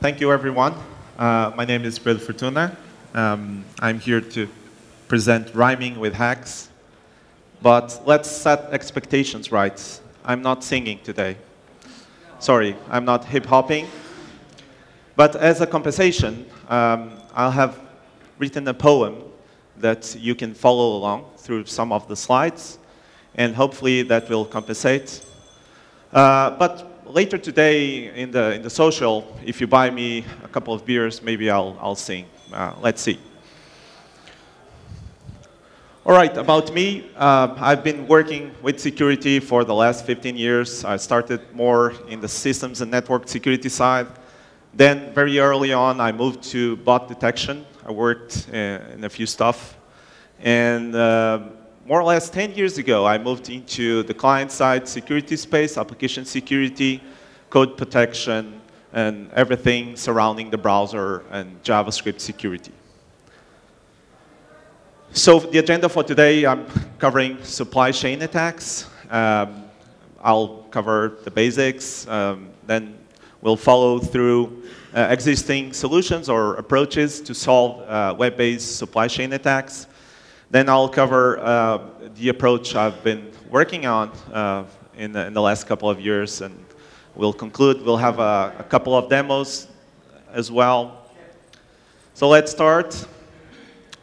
Thank you, everyone. My name is Pedro Fortuna. I'm here to present rhyming with hacks. But let's set expectations right. I'm not singing today. Sorry, I'm not hip-hopping. But as a compensation, I'll have written a poem that you can follow along through some of the slides, and hopefully that will compensate. But later today in the social, if you buy me a couple of beers, maybe I'll sing. Let's see. All right, about me. I've been working with security for the last 15 years. I started more in the systems and network security side. Then very early on, I moved to bot detection. I worked in a few stuff. And more or less 10 years ago, I moved into the client-side security space, application security, code protection, and everything surrounding the browser and JavaScript security. So the agenda for today, I'm covering supply chain attacks. I'll cover the basics, then we'll follow through existing solutions or approaches to solve web-based supply chain attacks. Then I'll cover the approach I've been working on in the last couple of years, and we'll conclude. We'll have a couple of demos as well. So let's start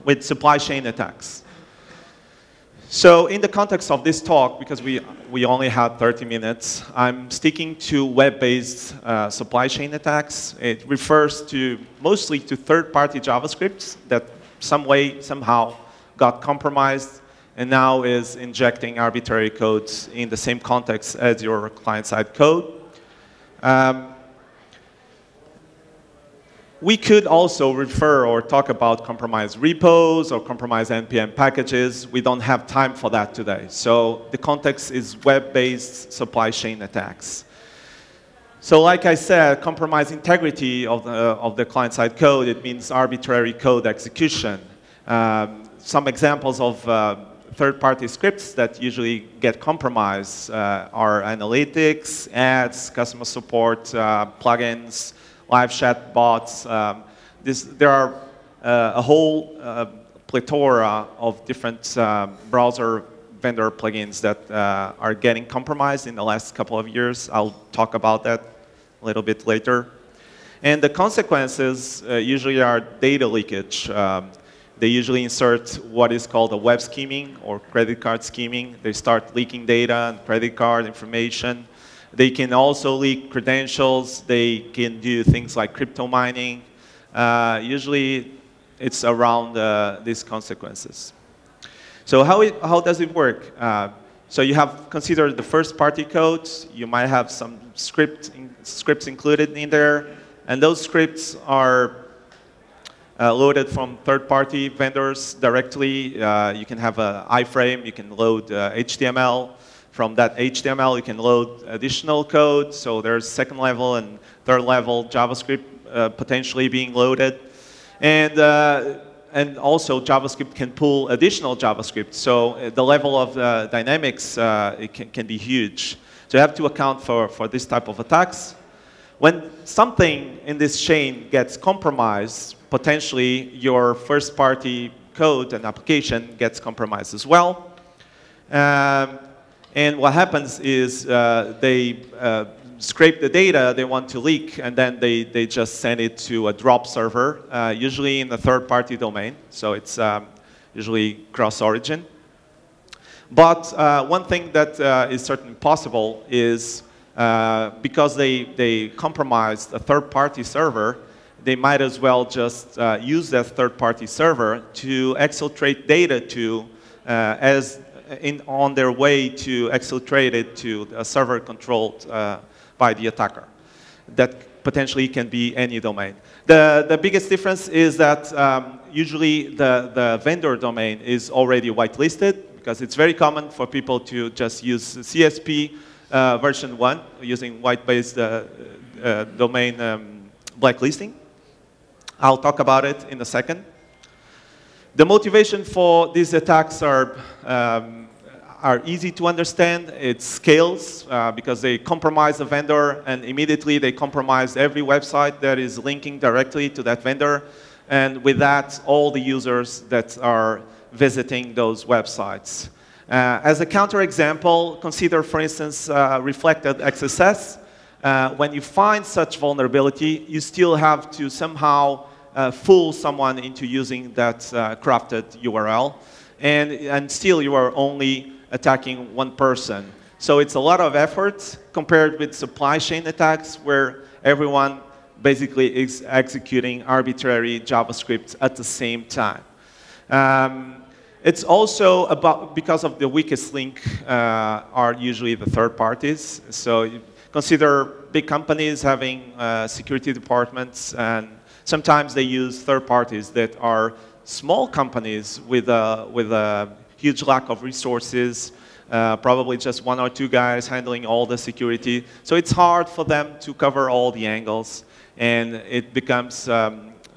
with supply chain attacks. So in the context of this talk, because we only had 30 minutes, I'm sticking to web-based supply chain attacks. It refers to mostly to third-party JavaScripts that some way, somehow got compromised and now is injecting arbitrary codes in the same context as your client-side code. We could also refer or talk about compromised repos or compromised NPM packages. We don't have time for that today. So the context is web-based supply chain attacks. So like I said, compromised integrity of the client-side code, it means arbitrary code execution. Some examples of third-party scripts that usually get compromised are analytics, ads, customer support, plugins, live chat bots. There are a whole plethora of different browser vendor plugins that are getting compromised in the last couple of years. I'll talk about that a little bit later. And the consequences usually are data leakage. They usually insert what is called a web skimming or credit card skimming. They start leaking data and credit card information. They can also leak credentials. They can do things like crypto mining. Usually, it's around these consequences. So how does it work? So you have considered the first-party codes. You might have some scripts included in there. And those scripts are loaded from third-party vendors directly. You can have an iframe. You can load HTML. From that HTML, you can load additional code. So there's second level and third level JavaScript potentially being loaded. And also JavaScript can pull additional JavaScript. So the level of dynamics it can be huge. So you have to account for this type of attacks. When something in this chain gets compromised, potentially your first party code and application gets compromised as well. And what happens is they scrape the data they want to leak, and then they just send it to a drop server, usually in a third-party domain. So it's usually cross-origin. But one thing that is certainly possible is because they compromised a third-party server, they might as well just use that third-party server to exfiltrate data to on their way to exfiltrate it to a server controlled by the attacker. That potentially can be any domain. The biggest difference is that usually the vendor domain is already whitelisted, because it's very common for people to just use CSP version 1 using white-based domain blacklisting. I'll talk about it in a second. The motivation for these attacks are, are easy to understand. It scales because they compromise the vendor, and immediately they compromise every website that is linking directly to that vendor. And with that, all the users that are visiting those websites. As a counterexample, consider, for instance, reflected XSS. When you find such vulnerability, you still have to somehow fool someone into using that crafted URL. And still, you are only attacking one person. So it's a lot of effort compared with supply chain attacks, where everyone basically is executing arbitrary JavaScript at the same time. It's also about, because of the weakest link are usually the third parties. So consider big companies having security departments, and sometimes they use third parties that are small companies with a huge lack of resources, probably just one or two guys handling all the security. So it's hard for them to cover all the angles, and it becomes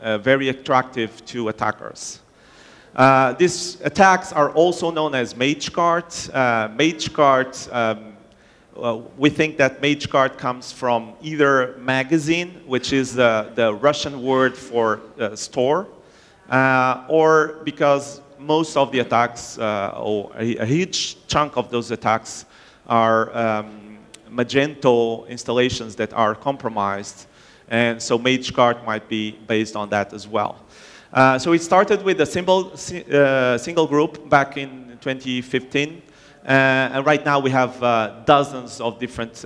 very attractive to attackers. These attacks are also known as Magecart. We think that Magecart comes from either magazine, which is the Russian word for store, or because most of the attacks, or a huge chunk of those attacks, are Magento installations that are compromised. And so Magecart might be based on that as well. So it started with a single group back in 2015. And right now we have dozens of different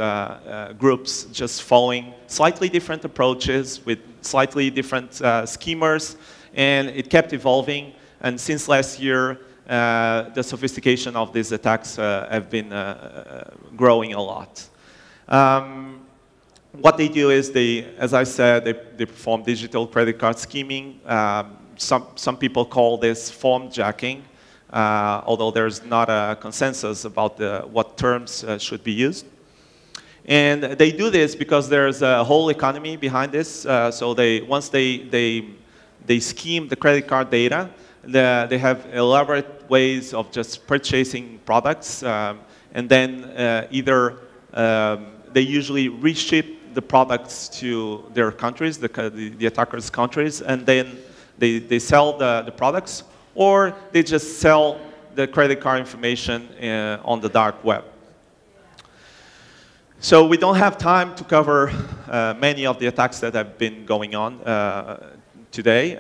groups just following slightly different approaches with slightly different schemers. And it kept evolving, and since last year, the sophistication of these attacks have been growing a lot. What they do is, as I said, they perform digital credit card scheming. Some people call this form jacking, although there's not a consensus about what terms should be used. And they do this because there's a whole economy behind this. So once they scheme the credit card data. They have elaborate ways of just purchasing products, and then either they usually reship the products to their countries, the attackers' countries, and then they sell the products, or they just sell the credit card information on the dark web. So we don't have time to cover many of the attacks that have been going on today.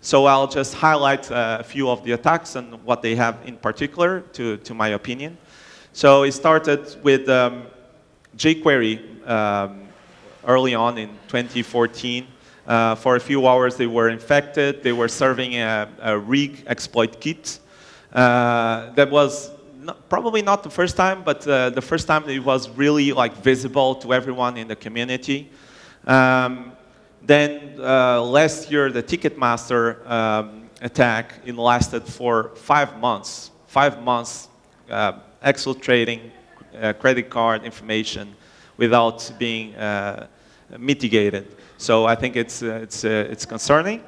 So I'll just highlight a few of the attacks and what they have in particular, to my opinion. So it started with jQuery early on in 2014. For a few hours, they were infected. They were serving a rig exploit kit. That was probably not the first time, but the first time it was really visible to everyone in the community. Then last year, the Ticketmaster attack, it lasted for 5 months. 5 months exfiltrating credit card information without being mitigated. So I think it's concerning.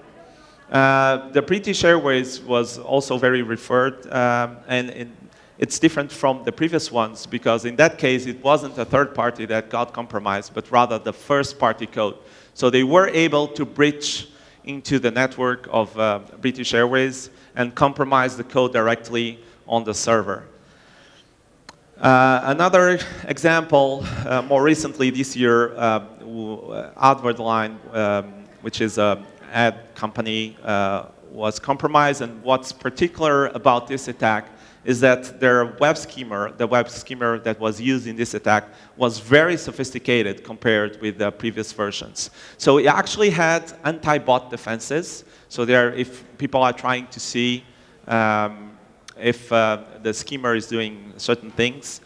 The British Airways was also very referred, and it's different from the previous ones because in that case, it wasn't a third party that got compromised, but rather the first party code. So they were able to breach into the network of British Airways and compromise the code directly on the server. Another example, more recently this year, Adverline, which is an ad company, was compromised. And what's particular about this attack is that their web schemer, the web schemer that was used in this attack, was very sophisticated compared with the previous versions. So it actually had anti-bot defenses. So there, if people are trying to see if the schemer is doing certain things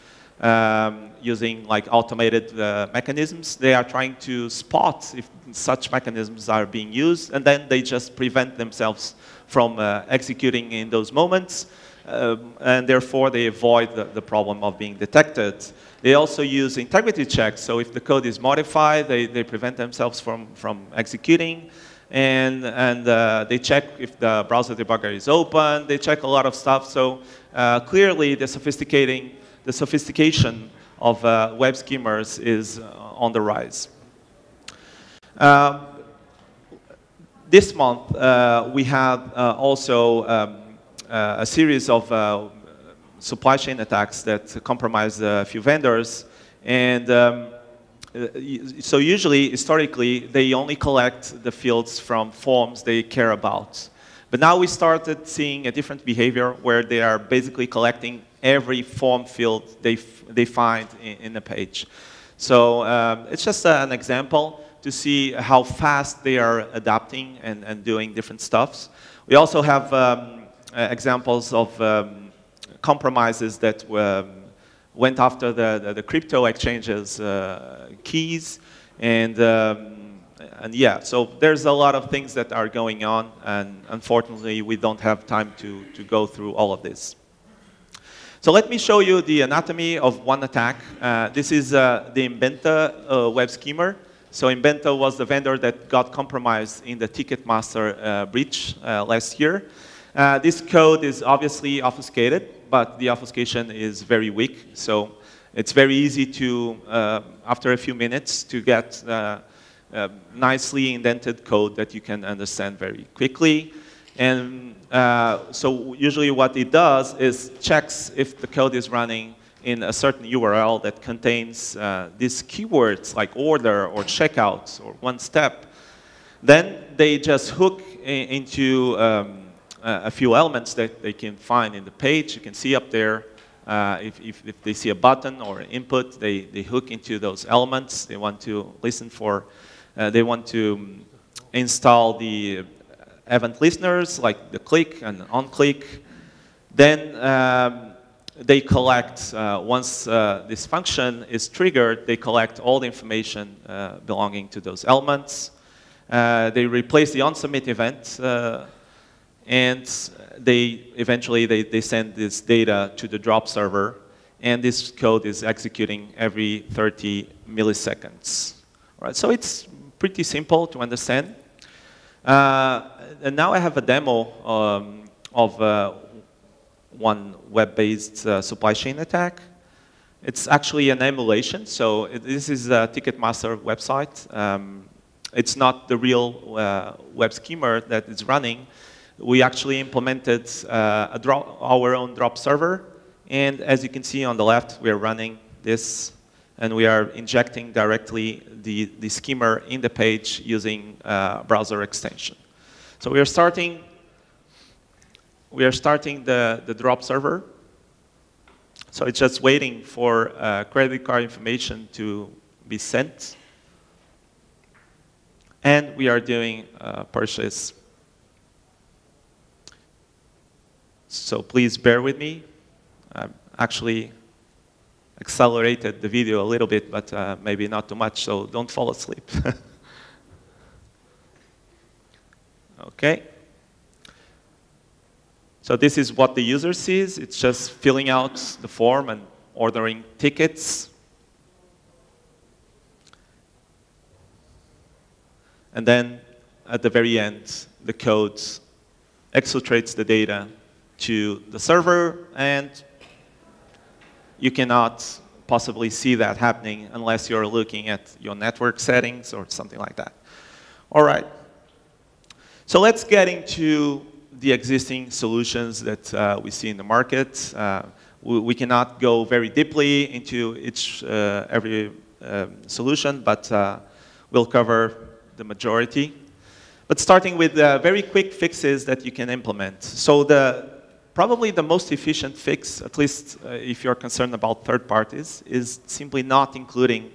using automated mechanisms, they are trying to spot if such mechanisms are being used, and then they just prevent themselves from executing in those moments. And therefore, they avoid the problem of being detected. They also use integrity checks. So if the code is modified, they prevent themselves from executing. and they check if the browser debugger is open. They check a lot of stuff. So clearly, the sophistication of web schemers is on the rise. This month, we had also a series of supply chain attacks that compromised a few vendors. And so usually, historically, they only collect the fields from forms they care about. But now we started seeing a different behavior where they are basically collecting every form field they find in the page. So it's just an example to see how fast they are adapting and doing different stuffs. We also have examples of compromises that went after the crypto exchanges keys. And yeah, so there's a lot of things that are going on. And unfortunately, we don't have time to go through all of this. So let me show you the anatomy of one attack. This is the Inbenta web schemer. So Inbenta was the vendor that got compromised in the Ticketmaster breach last year. This code is obviously obfuscated, but the obfuscation is very weak. So it's very easy to, after a few minutes, to get nicely indented code that you can understand very quickly. And so usually what it does is checks if the code is running in a certain URL that contains these keywords like order or checkouts or one step. Then they just hook into a few elements that they can find in the page. You can see up there, if they see a button or an input, they hook into those elements. They want to listen for, they want to install the event listeners like the click and on-click. Then they collect, once this function is triggered, they collect all the information belonging to those elements. They replace the on-submit event, and they eventually they send this data to the drop server, and this code is executing every 30 milliseconds. All right, so it's pretty simple to understand. And now I have a demo of one web-based supply chain attack. It's actually an emulation. So this is a Ticketmaster website. It's not the real web schemer that is running. We actually implemented our own drop server. And as you can see on the left, we are running this. And we are injecting directly the schemer in the page using browser extension. So we are starting the drop server. So it's just waiting for credit card information to be sent. And we are doing a purchase. So please bear with me. I actually accelerated the video a little bit, but maybe not too much, so don't fall asleep. OK. So this is what the user sees. It's just filling out the form and ordering tickets. And then at the very end, the code exfiltrates the data to the server. And you cannot possibly see that happening unless you're looking at your network settings or something like that. All right. So let's get into the existing solutions that we see in the market. We cannot go very deeply into each every solution, but we'll cover the majority. But starting with very quick fixes that you can implement. So probably the most efficient fix, at least if you're concerned about third parties, is simply not including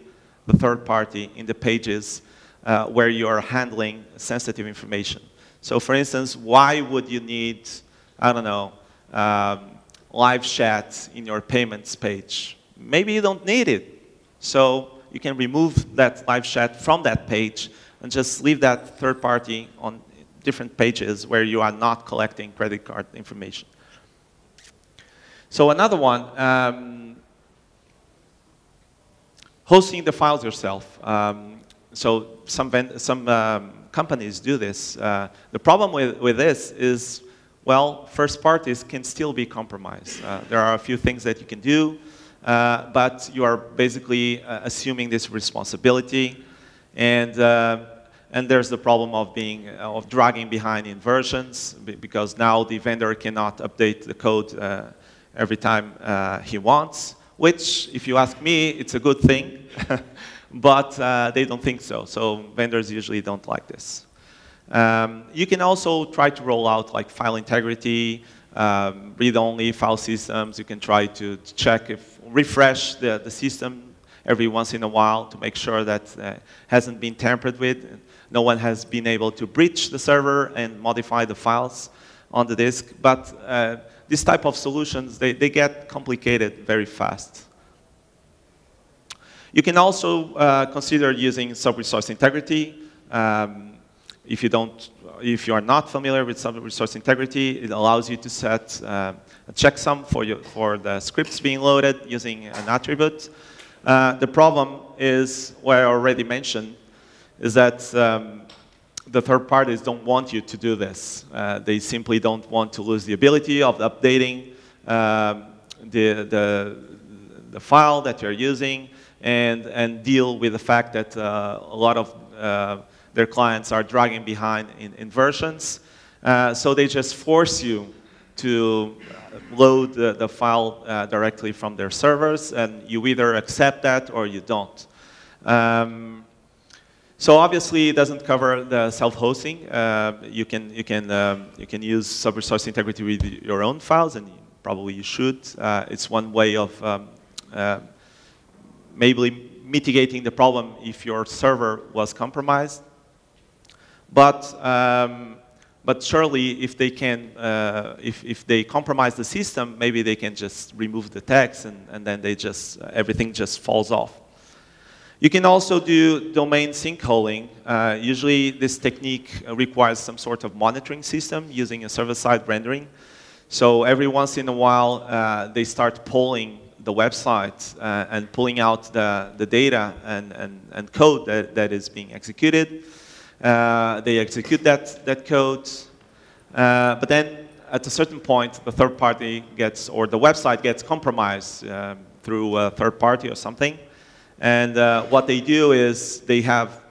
the third party in the pages where you are handling sensitive information. So for instance, why would you need, I don't know, live chat in your payments page? Maybe you don't need it. So you can remove that live chat from that page and just leave that third party on different pages where you are not collecting credit card information. So another one, hosting the files yourself. So some companies do this. The problem with this is, well, first parties can still be compromised. There are a few things that you can do, but you are basically assuming this responsibility. And there's the problem of dragging behind in versions, because now the vendor cannot update the code every time he wants, which, if you ask me, it's a good thing, but they don't think so. So vendors usually don't like this. You can also try to roll out like file integrity, read-only file systems. You can try to check if refresh the system every once in a while to make sure that hasn't been tampered with. No one has been able to breach the server and modify the files on the disk. But this type of solutions, they get complicated very fast. You can also consider using Subresource Integrity. If you are not familiar with Subresource Integrity, it allows you to set a checksum for the scripts being loaded using an attribute. The problem is, what I already mentioned, is that the third parties don't want you to do this. They simply don't want to lose the ability of updating the file that you're using and deal with the fact that a lot of their clients are dragging behind in versions. So they just force you to load the file directly from their servers, and you either accept that or you don't. So obviously, it doesn't cover the self-hosting. You can use Subresource Integrity with your own files, and probably you should. It's one way of maybe mitigating the problem if your server was compromised. But surely, if they can, if they compromise the system, maybe they can just remove the text, and then they just everything just falls off. You can also do domain sinkholing. Usually, this technique requires some sort of monitoring system using a server-side rendering. So every once in a while, they start polling the website and pulling out the data and code that is being executed. They execute that code, but then at a certain point, the third party gets, or the website gets compromised through a third party or something. And what they do is they have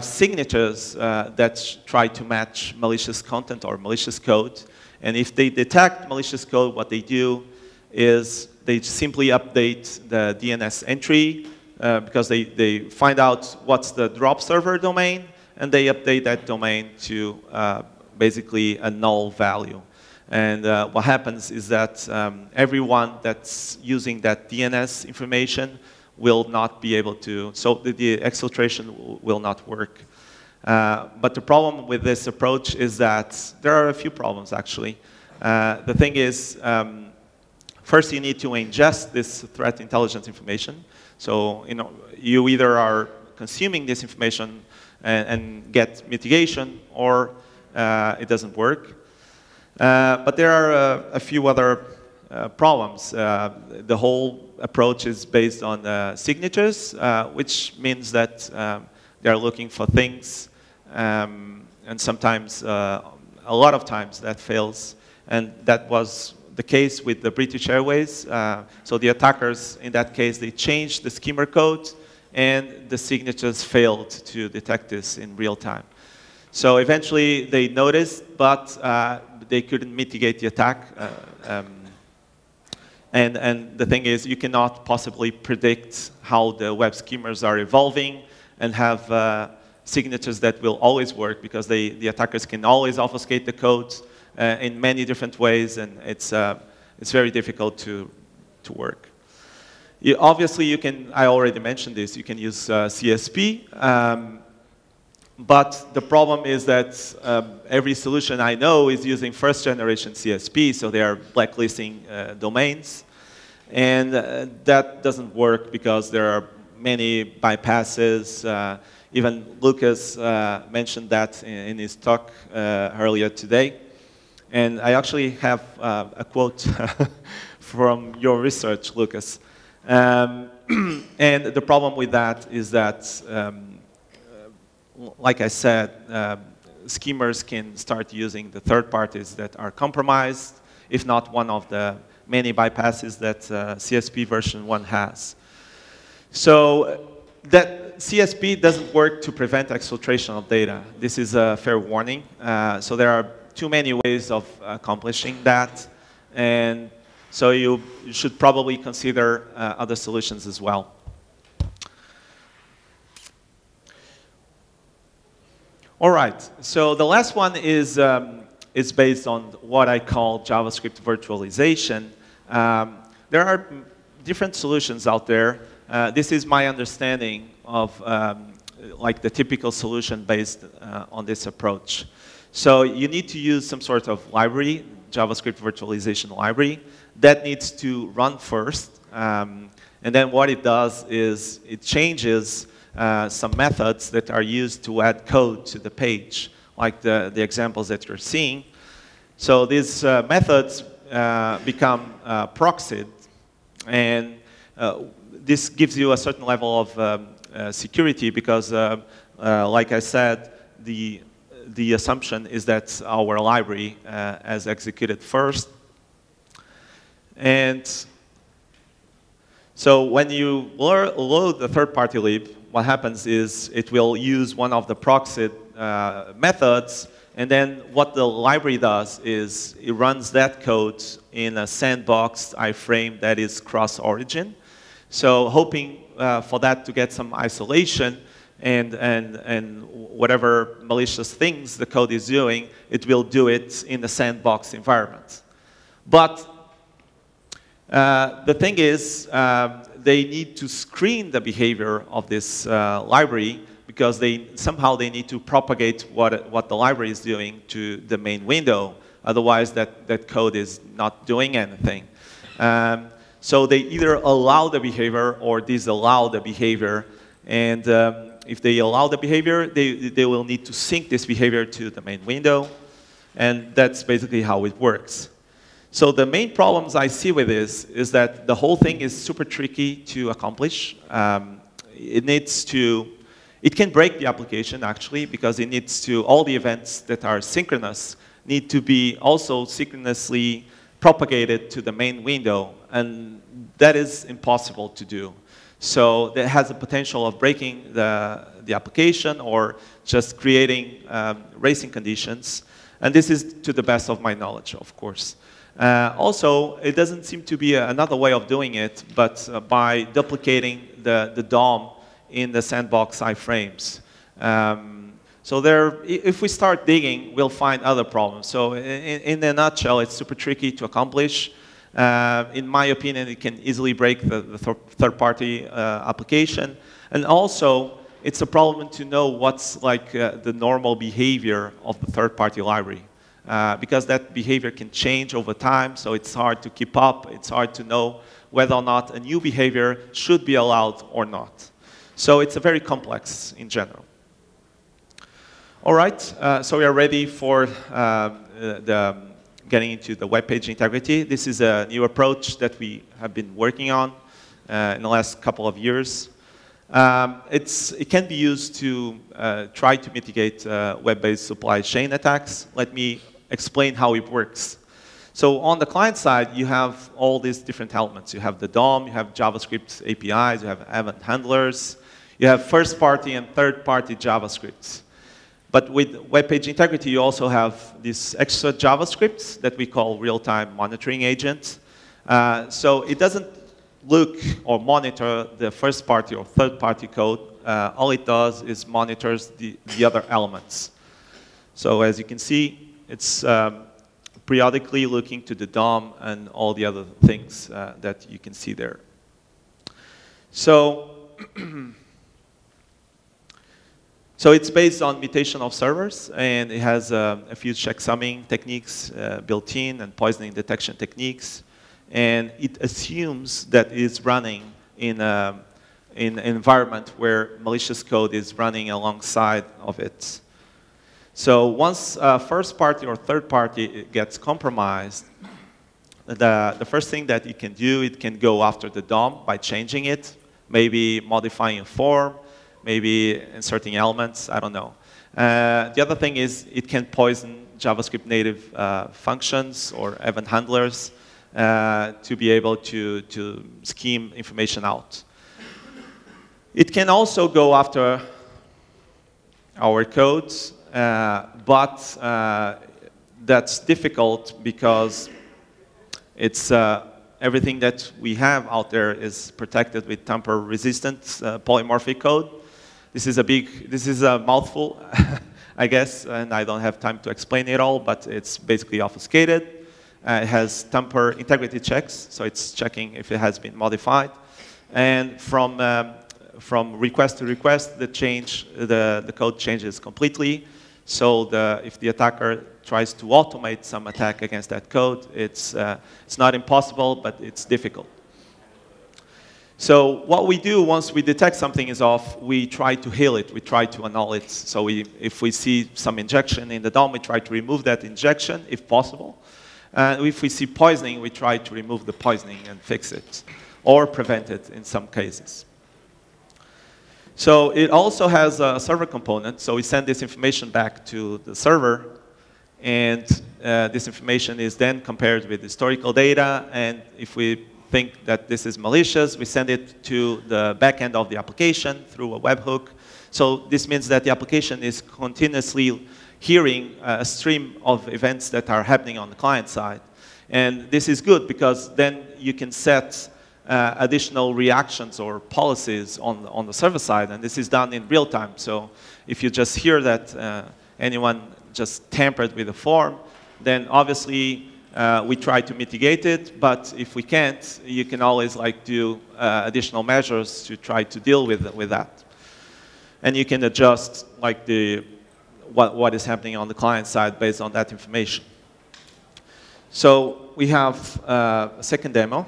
signatures that try to match malicious content or malicious code. And if they detect malicious code, what they do is they simply update the DNS entry because they find out what's the drop server domain, and they update that domain to basically a null value. And what happens is that everyone that's using that DNS information will not be able to, so the exfiltration will not work. But the problem with this approach is that there are a few problems, actually. The thing is, first you need to ingest this threat intelligence information. So you either are consuming this information and get mitigation, or it doesn't work. But there are a few other problems. The whole approach is based on signatures, which means that they're looking for things, and sometimes, a lot of times, that fails. And that was the case with the British Airways. So the attackers, in that case, they changed the schema code, and the signatures failed to detect this in real time. So eventually, they noticed, but they couldn't mitigate the attack. And the thing is, you cannot possibly predict how the web schemas are evolving and have signatures that will always work, because the attackers can always obfuscate the code in many different ways, and it's very difficult to work. Obviously, you can, I already mentioned this, you can use CSP. But the problem is that every solution I know is using first-generation CSP, so they are blacklisting domains. And that doesn't work because there are many bypasses. Even Lucas mentioned that in his talk earlier today. And I actually have a quote from your research, Lucas. And the problem with that is that like I said, schemers can start using the third parties that are compromised, if not one of the many bypasses that CSP version 1 has. So that CSP doesn't work to prevent exfiltration of data. This is a fair warning. So there are too many ways of accomplishing that. And so you should probably consider other solutions as well. All right, so the last one is based on what I call JavaScript virtualization. There are different solutions out there. This is my understanding of like the typical solution based on this approach. So you need to use some sort of library, JavaScript virtualization library, that needs to run first. And then what it does is it changes some methods that are used to add code to the page, like the examples that you're seeing. So these methods become proxied, and this gives you a certain level of security because, like I said, the assumption is that our library is executed first. And so when you load the third-party lib, what happens is it will use one of the proxied methods, and then what the library does is it runs that code in a sandboxed iframe that is cross-origin. So hoping for that to get some isolation and whatever malicious things the code is doing, it will do it in the sandbox environment. But the thing is, they need to screen the behavior of this library because somehow they need to propagate what the library is doing to the main window. Otherwise, that code is not doing anything. So they either allow the behavior or disallow the behavior. And if they allow the behavior, they will need to sync this behavior to the main window. And that's basically how it works. So the main problems I see with this is that the whole thing is super tricky to accomplish. It can break the application actually because it needs to, all the events that are synchronous need to be also synchronously propagated to the main window, and that is impossible to do. So that has the potential of breaking the application or just creating racing conditions. And this is to the best of my knowledge, of course. Also, it doesn't seem to be another way of doing it, but by duplicating the DOM in the sandbox iframes. So if we start digging, we'll find other problems. So in a nutshell, it's super tricky to accomplish. In my opinion, it can easily break the third-party application. And also, it's a problem to know what's like the normal behavior of the third-party library. Because that behavior can change over time, so it's hard to keep up. It's hard to know whether or not a new behavior should be allowed or not. So it's a very complex in general. All right, so we are ready for getting into the web page integrity. This is a new approach that we have been working on in the last couple of years. It can be used to try to mitigate web-based supply chain attacks. Let me explain how it works. So on the client side, you have all these different elements. You have the DOM, you have JavaScript APIs, you have event handlers, you have first-party and third-party JavaScript. But with web page integrity, you also have these extra JavaScripts that we call real-time monitoring agents. So it doesn't look or monitor the first party or third party code. All it does is monitors the other elements. So as you can see, it's periodically looking to the DOM and all the other things that you can see there. So, so it's based on mutation of servers, and it has a few checksumming techniques built in and poisoning detection techniques. And it assumes that it's running in an environment where malicious code is running alongside of it. So once a first party or third party gets compromised, the first thing that it can do, it can go after the DOM by changing it, maybe modifying a form, maybe inserting elements, I don't know. The other thing is it can poison JavaScript native functions or event handlers to be able to scheme information out. It can also go after our codes, but that's difficult because it's everything that we have out there is protected with tamper-resistant polymorphic code. This is a mouthful, I guess, and I don't have time to explain it all, but it's basically obfuscated. It has tamper integrity checks, so it's checking if it has been modified. And from request to request, the code changes completely. So if the attacker tries to automate some attack against that code, it's not impossible, but it's difficult. So what we do once we detect something is off, we try to heal it, we try to annul it. So if we see some injection in the DOM, we try to remove that injection, if possible. And if we see poisoning, we try to remove the poisoning and fix it, or prevent it in some cases. So it also has a server component, so we send this information back to the server, and this information is then compared with historical data, and if we think that this is malicious, we send it to the back end of the application through a webhook. So this means that the application is continuously hearing a stream of events that are happening on the client side. And this is good because then you can set additional reactions or policies on the server side, and this is done in real time. So if you just hear that anyone just tampered with the form, then obviously we try to mitigate it, but if we can't, you can always like do additional measures to try to deal with that. And you can adjust like what is happening on the client side based on that information. So we have a second demo.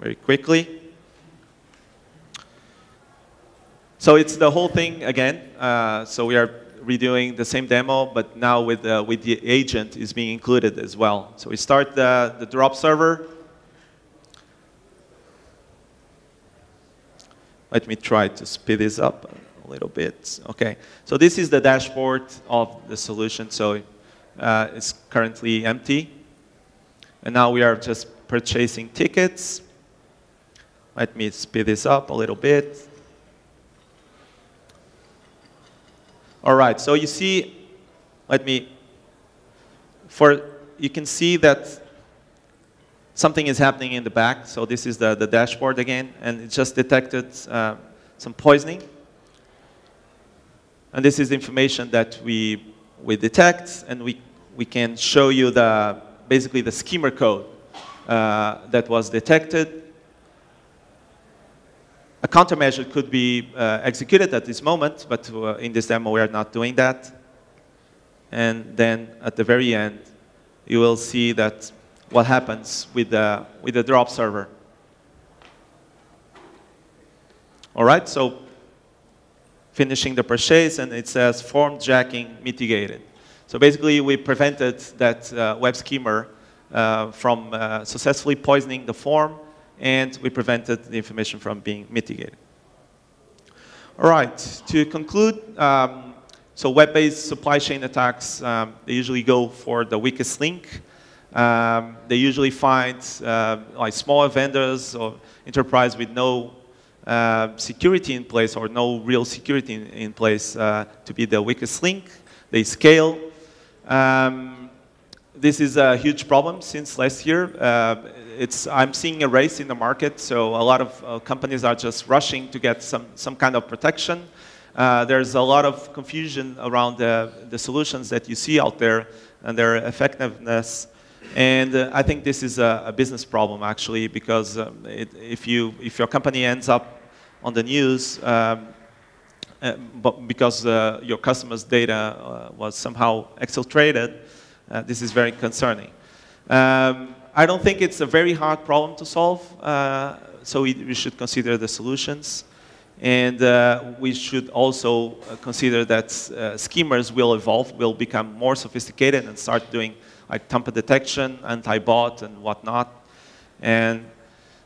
Very quickly. So it's the whole thing again. So we are redoing the same demo, but now with the agent is being included as well. So we start the drop server. Let me try to speed this up a little bit. Okay. So this is the dashboard of the solution. So it's currently empty. And now we are just purchasing tickets. Let me speed this up a little bit. All right, so you see, you can see that something is happening in the back. So this is the dashboard again, and it just detected some poisoning. And this is information that we detect, and we can show you basically the schemer code that was detected. A countermeasure could be executed at this moment, but in this demo we are not doing that. And then at the very end, you will see that what happens with the drop server. All right, so finishing the purchase, and it says form jacking mitigated. So basically, we prevented that web schemer from successfully poisoning the form, and we prevented the information from being mitigated. All right, to conclude, so web-based supply chain attacks, they usually go for the weakest link. They usually find like smaller vendors or enterprise with no security in place or no real security in place to be the weakest link. They scale. This is a huge problem since last year. I'm seeing a race in the market, so a lot of companies are just rushing to get some kind of protection. There's a lot of confusion around the solutions that you see out there and their effectiveness. And I think this is a business problem, actually, because if your company ends up on the news because your customers' data was somehow exfiltrated, this is very concerning. I don't think it's a very hard problem to solve, so we should consider the solutions. And we should also consider that schemers will evolve, will become more sophisticated and start doing like tamper detection, anti-bot and whatnot. And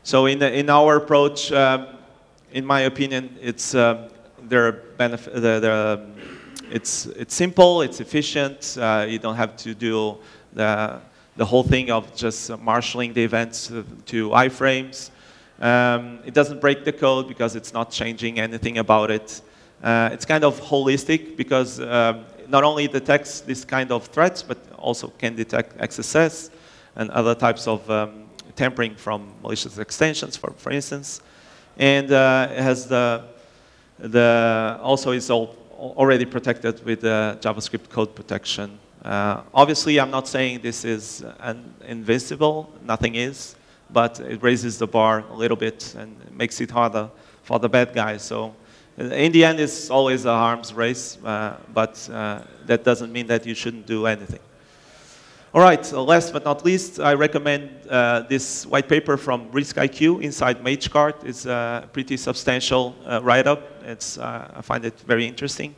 so in our approach, in my opinion, it's it's simple, it's efficient. You don't have to do the whole thing of just marshalling the events to iframes. It doesn't break the code because it's not changing anything about it. It's kind of holistic because not only detects this kind of threats, but also can detect XSS and other types of tampering from malicious extensions, for instance. And it has also is already protected with JavaScript code protection. Obviously, I'm not saying this is invincible. Nothing is. But it raises the bar a little bit and makes it harder for the bad guys. So in the end, it's always a arms race, but that doesn't mean that you shouldn't do anything. All right, so last but not least, I recommend this white paper from Risk IQ inside Magecart. It's a pretty substantial write-up. I find it very interesting.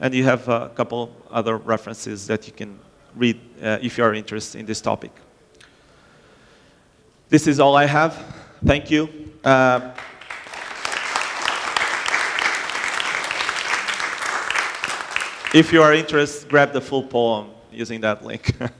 And you have a couple other references that you can read if you are interested in this topic. This is all I have. Thank you. If you are interested, grab the full poem using that link.